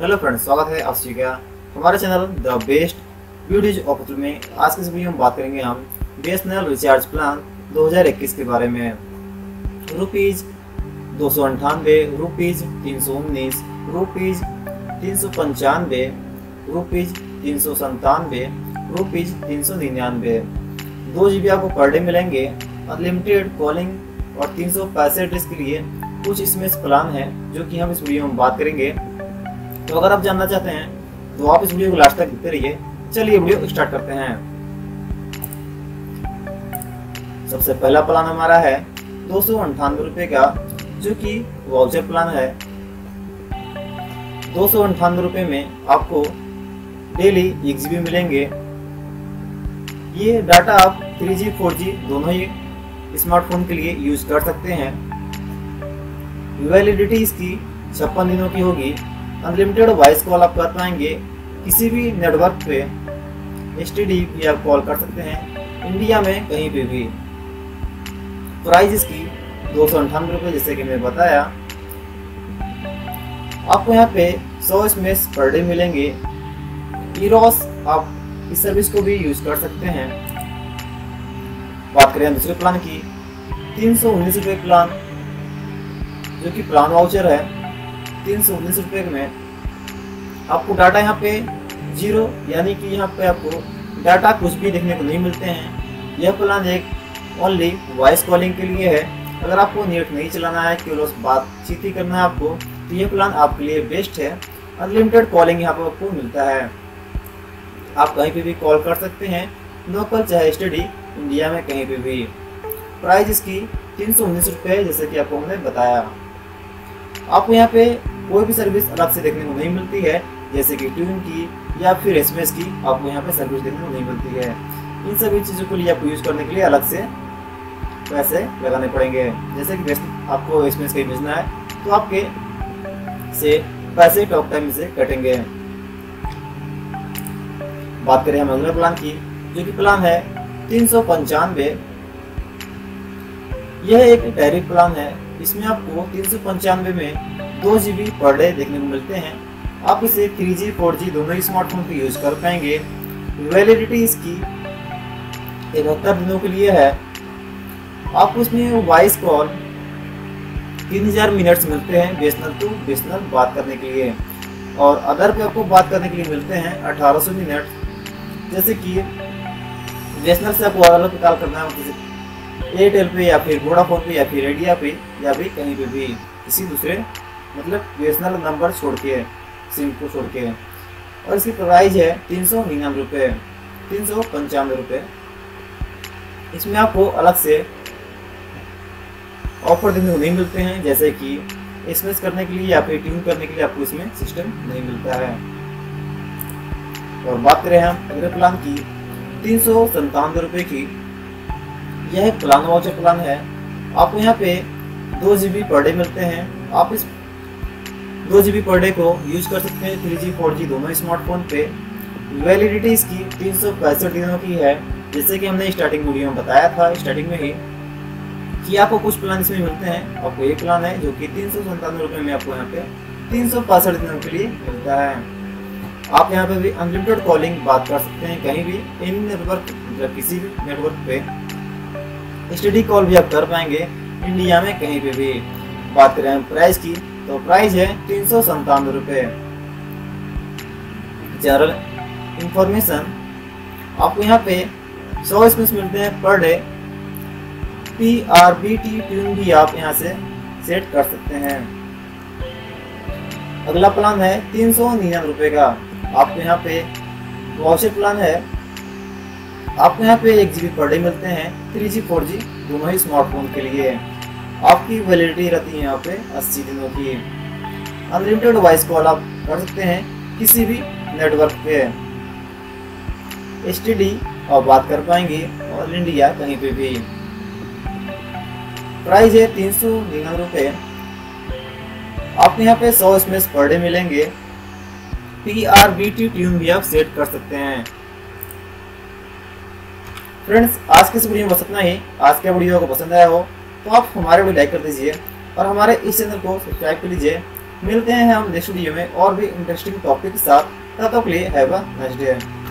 Hello friends, स्वागत है आप सभी का हमारे channel the best beauties offer में। आज के इस वीडियो में बात करेंगे हम BSNL रिचार्ज प्लान 2021 के बारे में। Rupees 298, rupees 319, rupees 395, rupees 397, rupees 399। 2 GB आपको पर डे मिलेंगे, अनलिमिटेड कॉलिंग और 365 डेज के लिए कुछ इसमें प्लान है जो कि हम इस वीडियो में बात करेंगे। तो अगर आप जानना चाहते हैं तो आप इस वीडियो को लास्ट तक देखते रहिए। चलिए वीडियो स्टार्ट करते हैं। सबसे पहला प्लान हमारा है 298 का, जो कि वाउचर प्लान है। 298 में आपको डेली 1 GB मिलेंगे। ये डाटा आप 3G 4G दोनों ही स्मार्टफोन के लिए यूज कर सकते हैं। वैलिडिटी इसकी 56 दिनों की होगी। अनलिमिटेड वॉइस कॉल आप कर पाएंगे, किसी भी नेटवर्क पे STD भी आप कॉल कर सकते हैं, इंडिया में कहीं पे भी। प्राइस इसकी 298 जैसे कि मैं बताया। आपको यहाँ पे 100 SMS पर डे मिलेंगे। ईरोस आप इस सर्विस को भी यूज कर सकते हैं। बात करें दूसरे प्लान की, 319 प्लान, जो कि प्लान वाउचर है। 319 में आपको डाटा यहाँ पे 0, यानी कि यहाँ पे आपको डाटा कुछ भी देखने को नहीं मिलते हैं। यह प्लान एक ओनली वॉइस कॉलिंग के लिए है। अगर आपको नेट नहीं चलाना है, केवल बातचीत ही करना है आपको, तो यह प्लान आपके लिए बेस्ट है। अनलिमिटेड कॉलिंग यहाँ पे आपको मिलता है। आप कहीं पे भी कॉल कर सकते हैं, लोकल चाहे स्टडी, इंडिया में कहीं पे भी। प्राइस इसकी 319 जैसे कि आपको हमने बताया। आपको यहाँ पे कोई भी सर्विस अलग से देखने को नहीं मिलती है, जैसे कि ट्यून की या फिर SMS की आपको यहाँ पे सर्विस देखने को नहीं मिलती है। इन सभी चीज़ों के लिए आपको यूज़ करने के लिए अलग से पैसे लगाने पड़ेंगे। जैसे कि आपको SMS कहीं भेजना है तो आपके से पैसे टॉक टाइम से कटेंगे। बात करें हम अगले प्लान की, जो कि प्लान है 395। यह एक टैरिफ प्लान है। इसमें आपको 395 में 2 GB पर डे देखने को मिलते हैं। आप इसे 3G 4G दोनों स्मार्टफोन पे यूज कर पाएंगे। वैलिडिटी इसकी 71 दिनों के लिए है। आपको इसमें वॉइस कॉल 3000 मिनट्स मिलते हैं BSNL टू BSNL बात करने के लिए, और अदर पे आपको बात करने के लिए मिलते हैं 1800 मिनट। जैसे कि BSNL से आपको अलग अलग कॉल करना है, एयरटेल पे या फिर वोडाफोन पे या फिर रेडिया पे या फिर कहीं पे भी किसी दूसरे मतलब BSNL नंबर छोड़ के, सिम को छोड़ के। और इसकी प्राइस है 395। इसमें आपको अलग से ऑफर देखने को नहीं मिलते हैं, जैसे कि SMS करने के लिए या फिर ट्यून करने के लिए आपको इसमें सिस्टम नहीं मिलता है। और बात करें हम अगले प्लान की, 397 की। यह एक प्लान वाउचर प्लान है। आपको यहाँ पे 2 GB पर डे मिलते हैं। आप इस 2 GB पर डे को यूज कर सकते हैं 3G 4G दोनों स्मार्टफोन पे। वैलिडिटी इसकी 365 दिनों की है, जैसे कि हमने स्टार्टिंग वीडियो में बताया था, स्टार्टिंग में ही कि आपको कुछ प्लान इसमें मिलते हैं। आपको ये प्लान है जो कि 397 में आपको यहाँ पे 365 दिनों के लिए मिलता है। आप यहाँ पे भी अनलिमिटेड कॉलिंग बात कर सकते हैं कहीं भी, एनी नेटवर्क, किसी भी नेटवर्क पे। स्टडी कॉल भी आप कर पाएंगे, इंडिया में कहीं पे भी। बात करें हम प्राइस की, तो प्राइस है 397। जनरल इंफॉर्मेशन आपको यहाँ पे 100 SMS मिलते हैं पर डे। PRBT ट्यून भी आप यहाँ से सेट कर सकते हैं। अगला प्लान है 399 का। आपको यहाँ पे वाउचर प्लान है। आपको यहाँ पे 1 GB पर डे मिलते हैं 3G 4G दोनों ही स्मार्टफोन के लिए। आपकी वैलिडिटी रहती है यहाँ पे 80 दिनों की। अनलिमिटेड वॉइस कॉल आप कर सकते हैं किसी भी नेटवर्क पे। STD आप बात कर पाएंगे और इंडिया कहीं पे भी। प्राइस है 399। आपको यहाँ पे 100 SMS पर डे मिलेंगे। PRBT ट्यून भी आप सेट कर सकते हैं। फ्रेंड्स, आज के इस वीडियो में बस इतना ही। आज के वीडियो को पसंद आया हो तो आप हमारे वीडियो लाइक कर दीजिए और हमारे इस चैनल को सब्सक्राइब कर लीजिए। मिलते हैं हम नेक्स्ट वीडियो में और भी इंटरेस्टिंग टॉपिक के साथ। तब तक के लिए हैव अ नाइस डे।